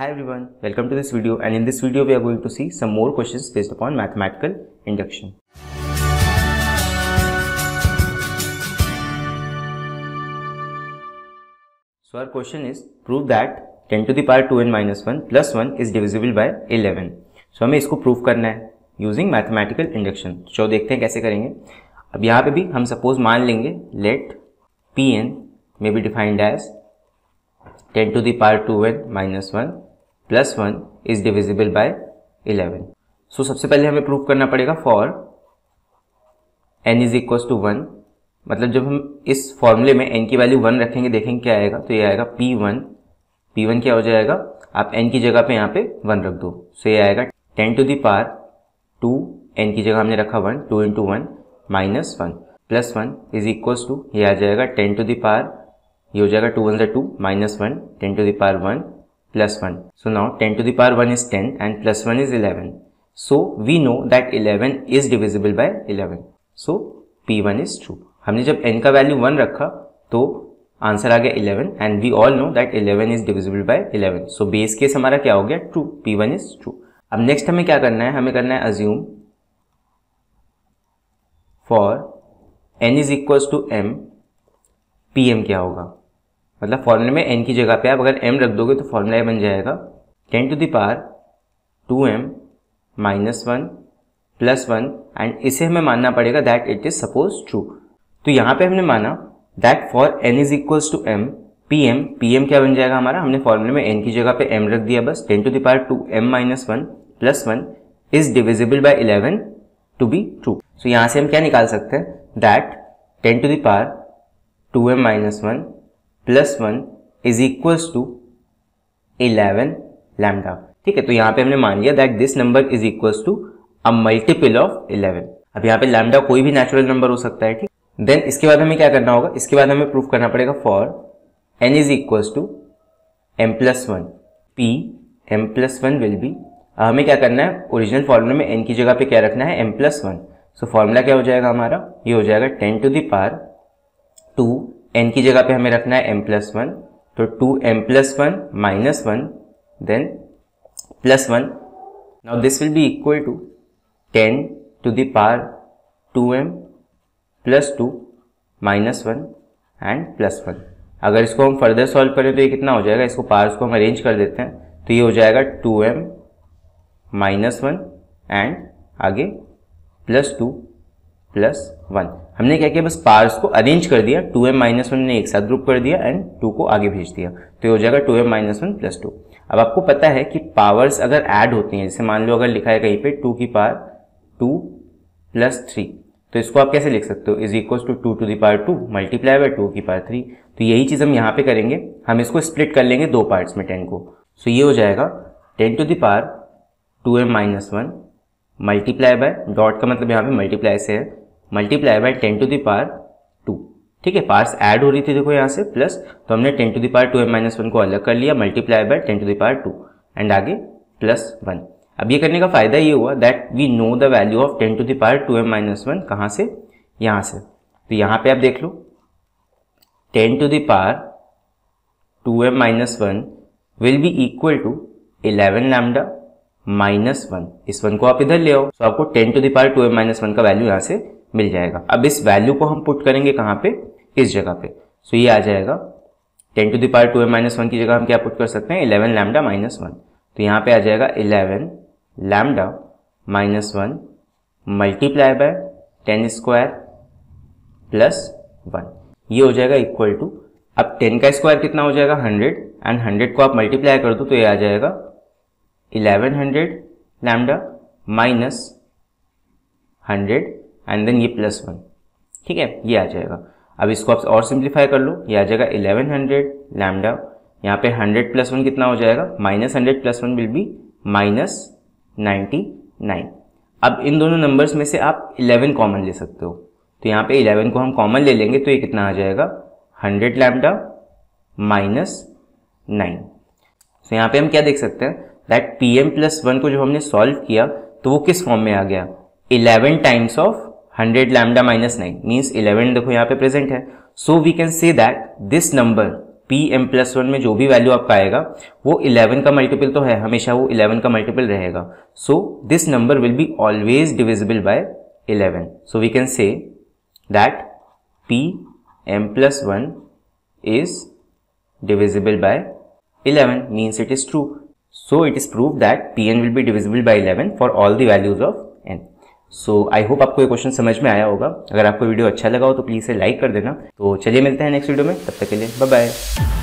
Hi everyone, welcome to this video, and in this video we are going to see some more questions based upon mathematical induction. So our question is, prove that 10 to the power 2n minus 1 plus 1 is divisible by 11. So हमें इसको prove करना है using mathematical induction. चलो देखते हैं कैसे करेंगे. अब यहाँ पे भी हम suppose मान लेंगे let Pn may be defined as 10 to the power 2n minus 1 plus 1 is divisible by 11. So सबसे पहले हमें प्रूव करना पड़ेगा for n is equals to 1. मतलब जब हम इस फॉर्मूले में n की वैल्यू 1 रखेंगे, देखेंगे क्या आएगा, तो ये आएगा P1 क्या हो जाएगा, आप n की जगह पे यहाँ पे 1 रख दो. सो ये आएगा 10 to the power 2, n की जगह हमने रखा 1, 2 into 1 minus 1 plus 1 is equals to, ये आ जाएगा 10 to the power, ये हो जाएगा 2 1 से 2 minus 1, 10 to the power 1 plus 1. So now 10 to the power 1 is 10 and plus 1 is 11. So we know that 11 is divisible by 11. So P1 is true. हमने जब n का वैल्यू 1 रखा तो आंसर आ गया 11 and we all know that 11 is divisible by 11. So base case हमारा क्या हो गया, ट्रू, P1 इज ट्रू. अब नेक्स्ट हमें क्या करना है, हमें करना है assume for n is equals to m, Pm क्या होगा. मतलब फॉर्मूले में n की जगह पे आप अगर m रख दोगे तो फॉर्मूला ये बन जाएगा 10 to the power 2m minus 1 plus 1 and इसे हमें मानना पड़ेगा that it is suppose true. तो यहाँ पे हमने माना that for n is equals to m, Pm क्या बन जाएगा हमारा, हमने फॉर्मूले में n की जगह पे m रख दिया बस, 10 to the power 2m minus 1 plus 1 is divisible by 11 to be true. So यहाँ से हम क्या निकाल सकते हैं, that 10 to the power 2m minus 1 plus 1 is equals to 11 lambda. ठीक है, तो यहाँ पे हमने मान लिया that this number is equals to a multiple of 11. अब यहाँ पे लैम्डा कोई भी नेचुरल नंबर हो सकता है. ठीक, देन इसके बाद हमें क्या करना होगा, इसके बाद हमें प्रूफ करना पड़ेगा for n is equals to m plus 1, p m plus 1 will be, हमें क्या करना है, ओरिजिनल फॉर्मूले में n की जगह पे क्या रखना है, m प्लस 1. सो फॉर्मूला क्या हो जाएगा हमारा, ये हो जाएगा 10 टू द पावर 2, n की जगह पे हमें रखना है m प्लस 1, तो 2m plus 1 minus 1 then plus 1. Now this will be equal to 10 to the power 2m plus 2 minus 1 and plus 1. अगर इसको हम फर्दर सॉल्व करें तो ये कितना हो जाएगा, इसको पावर्स को हम अरेंज कर देते हैं, तो ये हो जाएगा 2m माइनस 1 एंड आगे प्लस 2 प्लस 1. हमने क्या किया, बस पार्स को अरेंज कर दिया, 2m माइनस 1 ने एक साथ ग्रुप कर दिया एंड 2 को आगे भेज दिया, तो ये हो जाएगा 2m माइनस 1 प्लस 2. अब आपको पता है कि पावर्स अगर ऐड होती हैं, जैसे मान लो अगर लिखा है कहीं पे 2 की पावर 2 प्लस 3, तो इसको आप कैसे लिख सकते हो, is equals to 2 to the power 2 multiply by 2 की पावर 3. तो यही चीज़ हम यहाँ पे करेंगे, हम इसको स्प्लिट कर लेंगे दो पार्ट्स में 10 को. सो ये हो जाएगा 10 to the power 2m minus 1 multiply by, dot का मतलब यहाँ पे मल्टीप्लाई से है, multiply by 10 to the power 2. ठीक है, पार्स ऐड हो रही थी देखो यहाँ से प्लस, तो हमने 10 to the power 2m minus 1 को अलग कर लिया, multiply by 10 to the power 2 and आगे प्लस 1. अब ये करने का फायदा ये हुआ that we know the value of 10 to the power 2m minus 1 कहाँ से, यहाँ से. तो यहाँ पे आप देख लो 10 to the power 2m minus 1 will be equal to 11 lambda minus 1. इस 1 को आप इधर ले आओ, तो आपको 10 to the power 2m minus 1 का वैल्यू यहाँ से मिल जाएगा. अब इस वैल्यू को हम पुट करेंगे कहाँ पे, इस जगह पे. सो ये आ जाएगा 10 to the power 2m minus 1 की जगह हम क्या पुट कर सकते हैं, 11 लैम्डा माइनस 1. तो यहाँ पे आ जाएगा 11 lambda minus 1 multiply by 10 square plus 1, ये हो जाएगा इक्वल टू, अब 10 का स्क्वायर कितना हो जाएगा 100 एंड 100 को आप मल्टीप्लाई कर दो तो ये आ जाएगा 1100 लैम्डा माइनस 100 एंड देन ये प्लस 1. ठीक है, ये आ जाएगा. अब इसको आप और सिंप्लीफाई कर लो, ये आ जाएगा 1100 लैम्डा, यहाँ पे 100 प्लस 1 कितना हो जाएगा, minus 100 plus 1 will be minus 99. अब इन दोनों नंबर्स में से आप 11 कॉमन ले सकते हो, तो यहाँ पे 11 को हम कॉमन ले लेंगे, तो ये कितना आ जाएगा 100 लैम्डा माइनस 9. तो यहाँ पे हम क्या देख सकते हैं दैट Pm प्लस 1 को जो हमने सॉल्व किया तो वो किस फॉर्म में आ गया, 11 times of 100 lambda minus 9 means 11 देखो यहाँ पे प्रेजेंट है. So we can say that this number Pm+1 में जो भी वैल्यू आपका आएगा वो 11 का मल्टीपल तो है, हमेशा वो 11 का मल्टीपल रहेगा. So this number will be always divisible by 11. So we can say that Pm+1 is divisible by 11 means it is true. So it is proved that Pn will be divisible by 11 for all the values of n. So I hope आपको ये question समझ में आया होगा. अगर आपको video अच्छा लगा हो तो प्लीज़ इसे लाइक कर देना. तो चलिए मिलते हैं नेक्स्ट वीडियो में, तब तक के लिए बाय बाय.